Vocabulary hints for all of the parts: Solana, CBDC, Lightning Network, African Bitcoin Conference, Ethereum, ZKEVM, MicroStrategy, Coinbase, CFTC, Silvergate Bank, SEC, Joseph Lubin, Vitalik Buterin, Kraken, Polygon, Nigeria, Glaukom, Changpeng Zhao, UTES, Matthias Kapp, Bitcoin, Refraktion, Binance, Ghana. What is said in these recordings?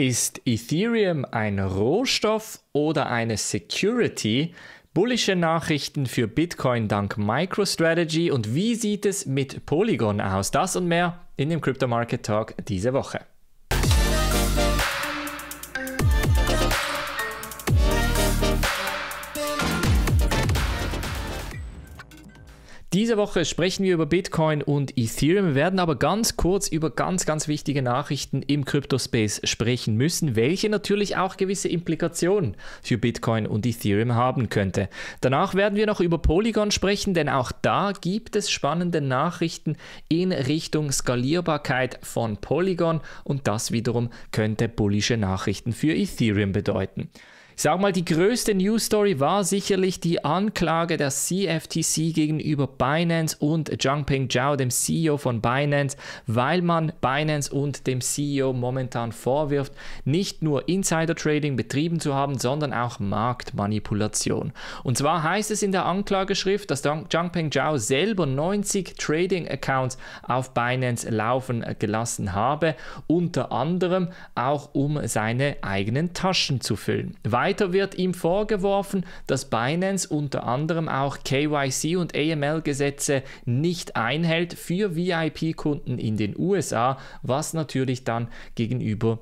Ist Ethereum ein Rohstoff oder eine Security? Bullische Nachrichten für Bitcoin dank MicroStrategy und wie sieht es mit Polygon aus? Das und mehr in dem Crypto Market Talk diese Woche. Diese Woche sprechen wir über Bitcoin und Ethereum, wir werden aber ganz kurz über ganz wichtige Nachrichten im Cryptospace sprechen müssen, welche natürlich auch gewisse Implikationen für Bitcoin und Ethereum haben könnte. Danach werden wir noch über Polygon sprechen, denn auch da gibt es spannende Nachrichten in Richtung Skalierbarkeit von Polygon und das wiederum könnte bullische Nachrichten für Ethereum bedeuten. Ich sag mal, die größte News-Story war sicherlich die Anklage der CFTC gegenüber Binance und Changpeng Zhao, dem CEO von Binance, weil man Binance und dem CEO momentan vorwirft, nicht nur Insider-Trading betrieben zu haben, sondern auch Marktmanipulation. Und zwar heißt es in der Anklageschrift, dass Changpeng Zhao selber 90 Trading-Accounts auf Binance laufen gelassen habe, unter anderem auch um seine eigenen Taschen zu füllen. Weiter wird ihm vorgeworfen, dass Binance unter anderem auch KYC und AML-Gesetze nicht einhält für VIP-Kunden in den USA, was natürlich dann gegenüber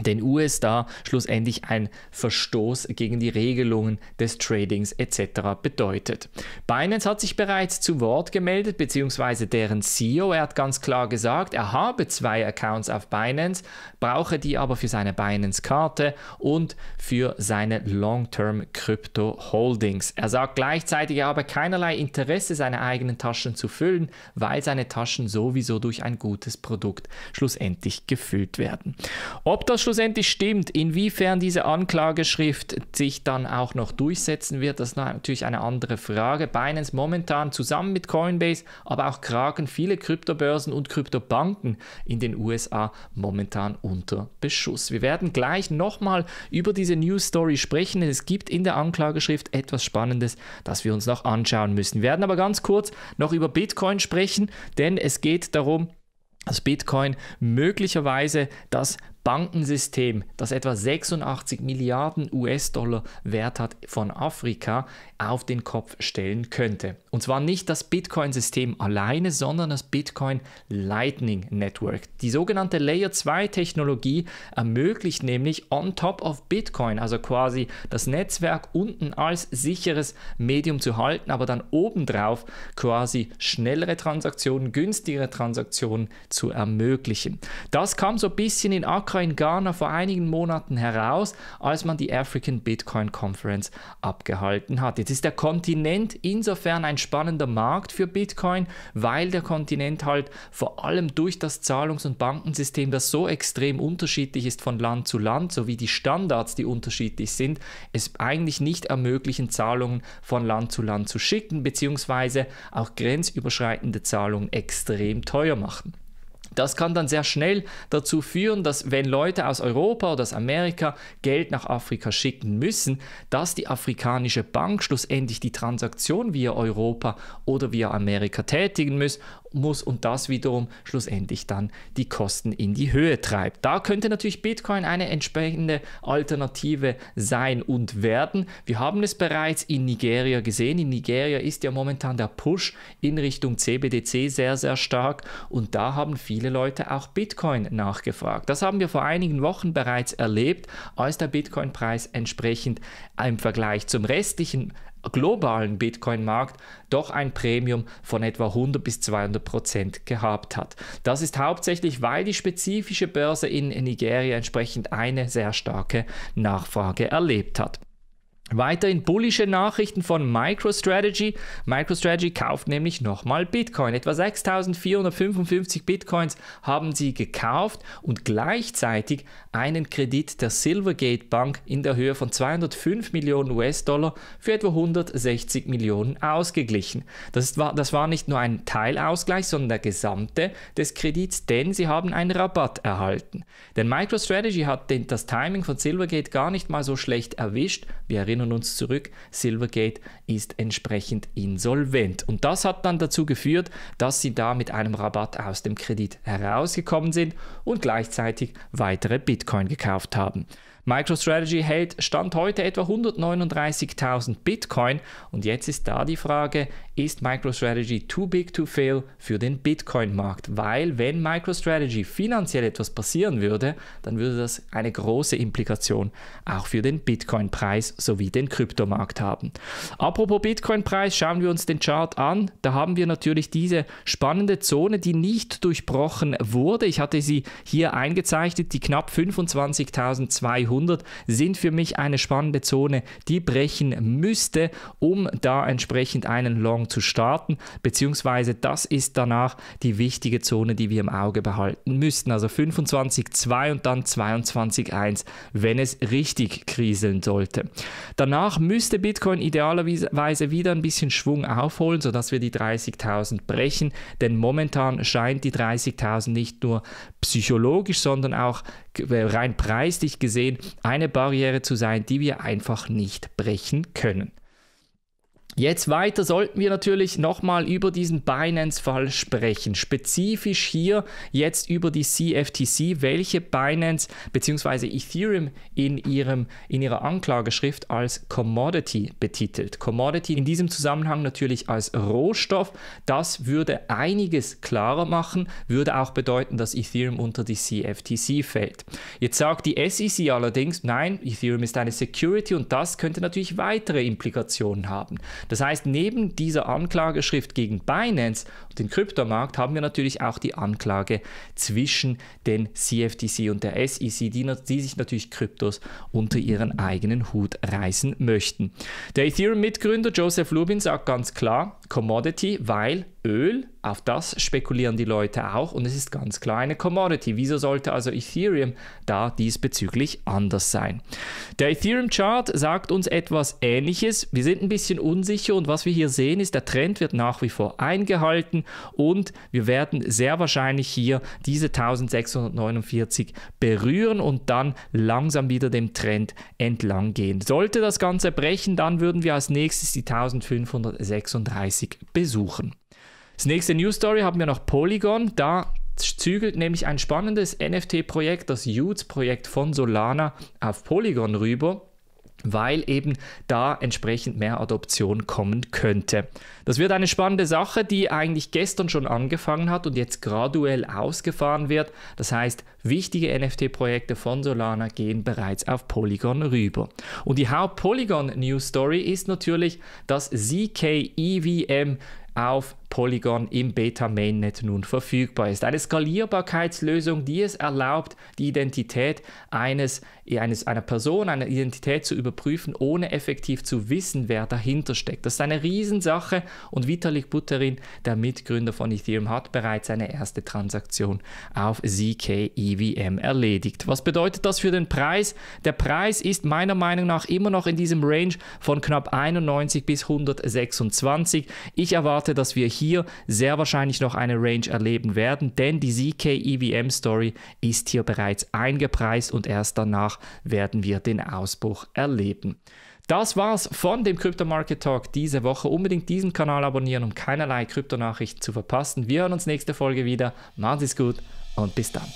den USA schlussendlich ein Verstoß gegen die Regelungen des Tradings etc. bedeutet. Binance hat sich bereits zu Wort gemeldet, beziehungsweise deren CEO. Er hat ganz klar gesagt, er habe 2 Accounts auf Binance, brauche die aber für seine Binance-Karte und für seine Long-Term-Crypto-Holdings. Er sagt gleichzeitig, er habe keinerlei Interesse, seine eigenen Taschen zu füllen, weil seine Taschen sowieso durch ein gutes Produkt schlussendlich gefüllt werden. Ob das schlussendlich stimmt, inwiefern diese Anklageschrift sich dann auch noch durchsetzen wird, das ist natürlich eine andere Frage. Binance momentan zusammen mit Coinbase, aber auch Kraken, viele Kryptobörsen und Kryptobanken in den USA momentan unter Beschuss. Wir werden gleich nochmal über diese News Story sprechen, denn es gibt in der Anklageschrift etwas Spannendes, das wir uns noch anschauen müssen. Wir werden aber ganz kurz noch über Bitcoin sprechen, denn es geht darum, dass Bitcoin möglicherweise das Bankensystem, das etwa 86 Milliarden US-Dollar Wert hat, von Afrika auf den Kopf stellen könnte. Und zwar nicht das Bitcoin-System alleine, sondern das Bitcoin Lightning Network. Die sogenannte Layer 2 Technologie ermöglicht nämlich on top of Bitcoin, also quasi das Netzwerk unten als sicheres Medium zu halten, aber dann obendrauf quasi schnellere Transaktionen, günstigere Transaktionen zu ermöglichen. Das kam so ein bisschen in Accra in Ghana vor einigen Monaten heraus, als man die African Bitcoin Conference abgehalten hat. Jetzt ist der Kontinent insofern ein spannender Markt für Bitcoin, weil der Kontinent halt vor allem durch das Zahlungs- und Bankensystem, das so extrem unterschiedlich ist von Land zu Land, sowie die Standards, die unterschiedlich sind, es eigentlich nicht ermöglichen, Zahlungen von Land zu schicken, beziehungsweise auch grenzüberschreitende Zahlungen extrem teuer machen. Das kann dann sehr schnell dazu führen, dass wenn Leute aus Europa oder aus Amerika Geld nach Afrika schicken müssen, dass die afrikanische Bank schlussendlich die Transaktion via Europa oder via Amerika tätigen muss und das wiederum schlussendlich dann die Kosten in die Höhe treibt. Da könnte natürlich Bitcoin eine entsprechende Alternative sein und werden. Wir haben es bereits in Nigeria gesehen. In Nigeria ist ja momentan der Push in Richtung CBDC sehr stark und da haben viele Leute auch Bitcoin nachgefragt. Das haben wir vor einigen Wochen bereits erlebt, als der Bitcoin-Preis entsprechend im Vergleich zum restlichen globalen Bitcoin-Markt doch ein Premium von etwa 100 bis 200% gehabt hat. Das ist hauptsächlich, weil die spezifische Börse in Nigeria entsprechend eine sehr starke Nachfrage erlebt hat. Weiterhin bullische Nachrichten von MicroStrategy. MicroStrategy kauft nämlich nochmal Bitcoin. Etwa 6.455 Bitcoins haben sie gekauft und gleichzeitig einen Kredit der Silvergate Bank in der Höhe von 205 Millionen US-Dollar für etwa 160 Millionen ausgeglichen. Das war nicht nur ein Teilausgleich, sondern der gesamte des Kredits, denn sie haben einen Rabatt erhalten. Denn MicroStrategy hat das Timing von Silvergate gar nicht mal so schlecht erwischt. Wir erinnern erinnern uns zurück, Silvergate ist entsprechend insolvent. Und das hat dann dazu geführt, dass sie da mit einem Rabatt aus dem Kredit herausgekommen sind und gleichzeitig weitere Bitcoin gekauft haben. MicroStrategy hält Stand heute etwa 139.000 Bitcoin und jetzt ist da die Frage, ist MicroStrategy too big to fail für den Bitcoin-Markt? Weil wenn MicroStrategy finanziell etwas passieren würde, dann würde das eine große Implikation auch für den Bitcoin-Preis sowie den Kryptomarkt haben. Apropos Bitcoin-Preis, schauen wir uns den Chart an. Da haben wir natürlich diese spannende Zone, die nicht durchbrochen wurde. Ich hatte sie hier eingezeichnet, die knapp 25.200 sind für mich eine spannende Zone, die brechen müsste, um da entsprechend einen Long zu starten, beziehungsweise das ist danach die wichtige Zone, die wir im Auge behalten müssten, also 25,2 und dann 22,1, wenn es richtig kriseln sollte. Danach müsste Bitcoin idealerweise wieder ein bisschen Schwung aufholen, sodass wir die 30.000 brechen, denn momentan scheint die 30.000 nicht nur psychologisch, sondern auch rein preislich gesehen eine Barriere zu sein, die wir einfach nicht brechen können. Jetzt weiter sollten wir natürlich nochmal über diesen Binance-Fall sprechen, spezifisch hier jetzt über die CFTC, welche Binance bzw. Ethereum in ihrer Anklageschrift als Commodity betitelt. Commodity in diesem Zusammenhang natürlich als Rohstoff, das würde einiges klarer machen, würde auch bedeuten, dass Ethereum unter die CFTC fällt. Jetzt sagt die SEC allerdings, nein, Ethereum ist eine Security und das könnte natürlich weitere Implikationen haben. Das heißt, neben dieser Anklageschrift gegen Binance und den Kryptomarkt haben wir natürlich auch die Anklage zwischen den CFTC und der SEC, die sich natürlich Kryptos unter ihren eigenen Hut reißen möchten. Der Ethereum-Mitgründer Joseph Lubin sagt ganz klar, Commodity, weil Öl, auf das spekulieren die Leute auch und es ist ganz klar eine Commodity. Wieso sollte also Ethereum da diesbezüglich anders sein? Der Ethereum-Chart sagt uns etwas Ähnliches. Wir sind ein bisschen unsicher und was wir hier sehen ist, der Trend wird nach wie vor eingehalten und wir werden sehr wahrscheinlich hier diese 1649 berühren und dann langsam wieder dem Trend entlang gehen. Sollte das Ganze brechen, dann würden wir als nächstes die 1536 besuchen. Als nächste News Story haben wir noch Polygon. Da zügelt nämlich ein spannendes NFT-Projekt, das UTES-Projekt von Solana, auf Polygon rüber, weil eben da entsprechend mehr Adoption kommen könnte. Das wird eine spannende Sache, die eigentlich gestern schon angefangen hat und jetzt graduell ausgefahren wird. Das heißt, wichtige NFT-Projekte von Solana gehen bereits auf Polygon rüber. Und die Haupt-Polygon-News-Story ist natürlich, dass ZKEVM auf Polygon im Beta-Mainnet nun verfügbar ist. Eine Skalierbarkeitslösung, die es erlaubt, die Identität einer Person, eine Identität zu überprüfen, ohne effektiv zu wissen, wer dahinter steckt. Das ist eine Riesensache und Vitalik Buterin, der Mitgründer von Ethereum, hat bereits seine erste Transaktion auf ZKEVM erledigt. Was bedeutet das für den Preis? Der Preis ist meiner Meinung nach immer noch in diesem Range von knapp 91 bis 126. Ich erwarte, dass wir hier sehr wahrscheinlich noch eine Range erleben werden, denn die ZKEVM-Story ist hier bereits eingepreist und erst danach werden wir den Ausbruch erleben. Das war's von dem Crypto Market Talk diese Woche. Unbedingt diesen Kanal abonnieren, um keinerlei Kryptonachrichten zu verpassen. Wir hören uns nächste Folge wieder. Macht's gut und bis dann.